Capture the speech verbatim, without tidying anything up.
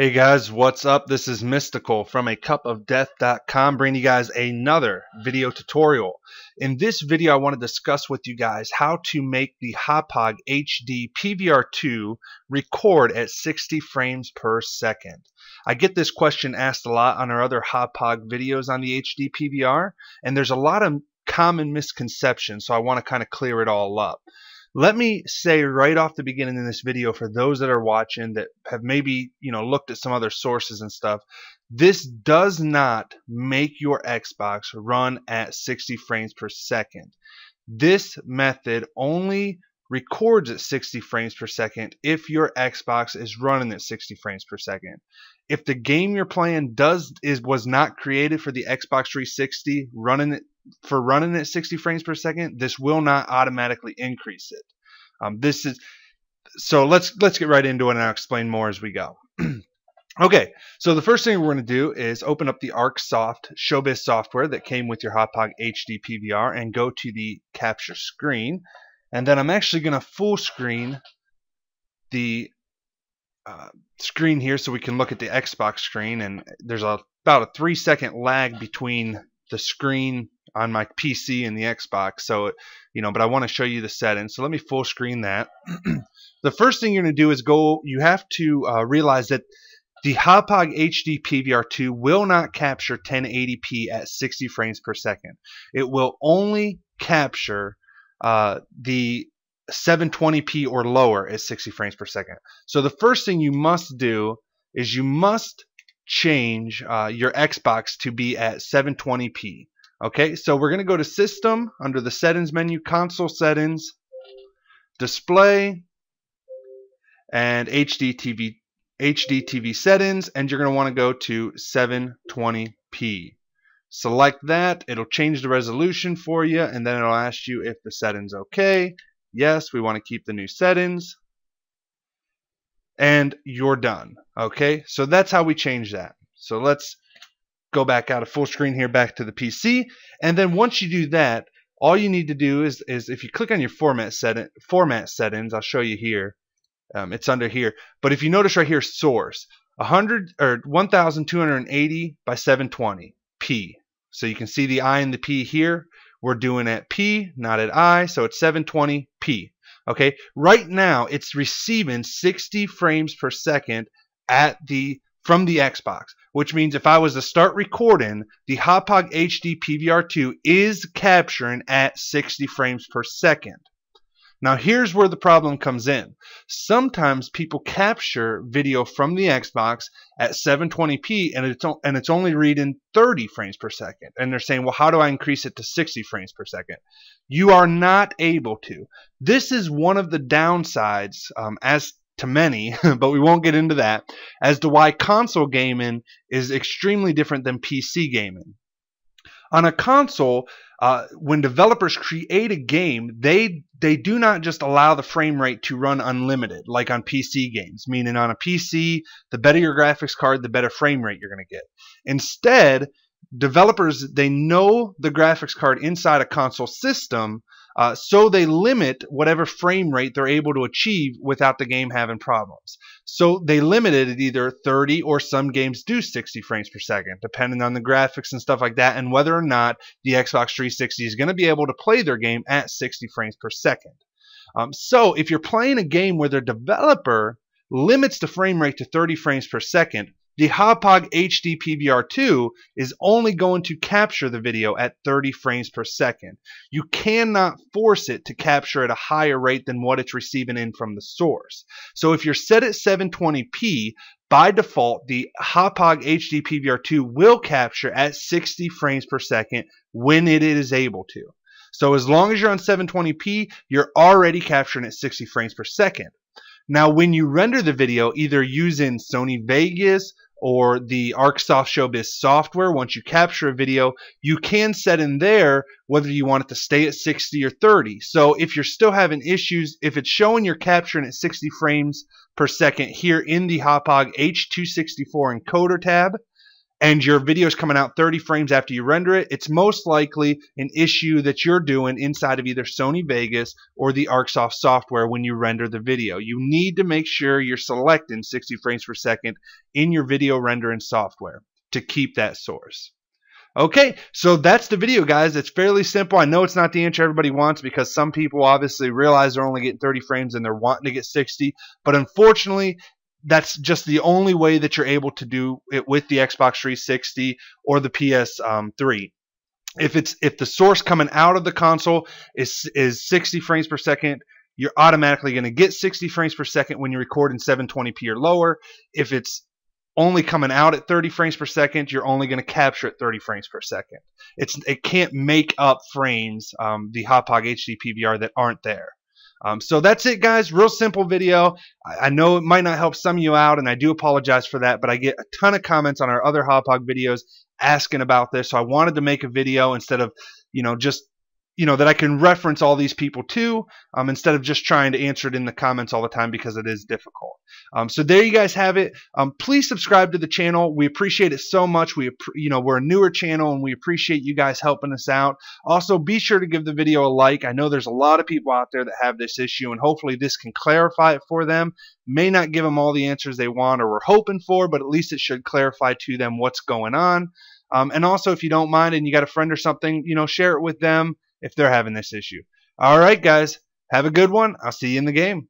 Hey guys, what's up? This is Mystical from a cup of death dot com bringing you guys another video tutorial. In this video I want to discuss with you guys how to make the Hauppauge H D P V R two record at sixty frames per second. I get this question asked a lot on our other Hauppauge videos on the H D P V R, and there's a lot of common misconceptions, so I want to kind of clear it all up. Let me say right off the beginning in this video, for those that are watching that have maybe, you know, looked at some other sources and stuff, this does not make your Xbox run at sixty frames per second. This method only records at sixty frames per second if your Xbox is running at sixty frames per second. If the game you're playing does is was not created for the Xbox three sixty running it for running at sixty frames per second, this will not automatically increase it. Um, this is so let's let's get right into it, and I'll explain more as we go. Okay, so the first thing we're going to do is open up the ArcSoft Showbiz software that came with your Hauppauge H D P V R and go to the capture screen, and then I'm actually going to full screen the uh, screen here so we can look at the Xbox screen, and there's a, about a three second lag between the screen on my P C and the Xbox, so you know, but I want to show you the settings, so let me full screen that. The first thing you're going to do is go, you have to uh, realize that the Hauppauge H D P V R two will not capture ten eighty p at sixty frames per second. It will only capture uh, the seven twenty p or lower at sixty frames per second. So the first thing you must do is you must change uh, your Xbox to be at seven twenty p. Okay, so we're going to go to System, under the Settings menu, Console Settings, Display, and H D T V, H D T V Settings, and you're going to want to go to seven twenty p. Select that, it'll change the resolution for you, and then it'll ask you if the setting's okay. Yes, we want to keep the new settings. And you're done. Okay, so that's how we change that. So let's go back out of full screen here, back to the P C, and then once you do that, all you need to do is, is if you click on your format setting, format settings, I'll show you here. Um, it's under here, but if you notice right here, source one hundred or one thousand two hundred eighty by seven twenty p. So you can see the I and the P here. We're doing at P, not at I, so it's seven twenty p. Okay, right now it's receiving sixty frames per second at the from the Xbox, which means if I was to start recording, the Hauppauge H D P V R two is capturing at sixty frames per second. Now here's where the problem comes in. Sometimes people capture video from the Xbox at seven twenty p and it's, and it's only reading thirty frames per second. And they're saying, well, how do I increase it to sixty frames per second? You are not able to. This is one of the downsides um, as to many, but we won't get into that, as to why console gaming is extremely different than P C gaming. On a console, uh, when developers create a game, they they do not just allow the frame rate to run unlimited like on P C games, meaning on a P C, the better your graphics card, the better frame rate you're going to get. Instead, developers, they know the graphics card inside a console system, Uh, so they limit whatever frame rate they're able to achieve without the game having problems. So they limited it either thirty, or some games do sixty frames per second, depending on the graphics and stuff like that, and whether or not the Xbox three sixty is going to be able to play their game at sixty frames per second. Um, so if you're playing a game where the developer limits the frame rate to thirty frames per second, the Hauppauge H D P V R two is only going to capture the video at thirty frames per second. You cannot force it to capture at a higher rate than what it's receiving in from the source. So if you're set at seven twenty p, by default, the Hauppauge H D P V R two will capture at sixty frames per second when it is able to. So as long as you're on seven twenty p, you're already capturing at sixty frames per second. Now when you render the video, either using Sony Vegas or the ArcSoft Showbiz software, once you capture a video, you can set in there whether you want it to stay at sixty or thirty. So if you're still having issues, if it's showing you're capturing at sixty frames per second here in the Hauppauge H two sixty-four encoder tab, and your video is coming out thirty frames after you render it, it's most likely an issue that you're doing inside of either Sony Vegas or the ArcSoft software when you render the video. You need to make sure you're selecting sixty frames per second in your video rendering software to keep that source. Okay, so that's the video, guys. It's fairly simple. I know it's not the answer everybody wants because some people obviously realize they're only getting thirty frames and they're wanting to get sixty, but unfortunately, that's just the only way that you're able to do it with the Xbox three sixty or the P S three. If it's if the source coming out of the console is is sixty frames per second, you're automatically going to get sixty frames per second when you record in seven twenty p or lower. If it's only coming out at thirty frames per second, you're only going to capture at thirty frames per second. It's it can't make up frames, um, the Hauppauge H D P V R, that aren't there. Um, so that's it, guys. Real simple video. I, I know it might not help some of you out, and I do apologize for that, but I get a ton of comments on our other Hauppauge videos asking about this, so I wanted to make a video instead of, you know, just, you know, that I can reference all these people to, um, instead of just trying to answer it in the comments all the time because it is difficult. Um, so there you guys have it. Um, please subscribe to the channel. We appreciate it so much. We, you know, we're a newer channel and we appreciate you guys helping us out. Also, be sure to give the video a like. I know there's a lot of people out there that have this issue, and hopefully this can clarify it for them. May not give them all the answers they want or we're hoping for, but at least it should clarify to them what's going on. Um, and also, if you don't mind and you got a friend or something, you know, share it with them if they're having this issue. All right, guys, have a good one. I'll see you in the game.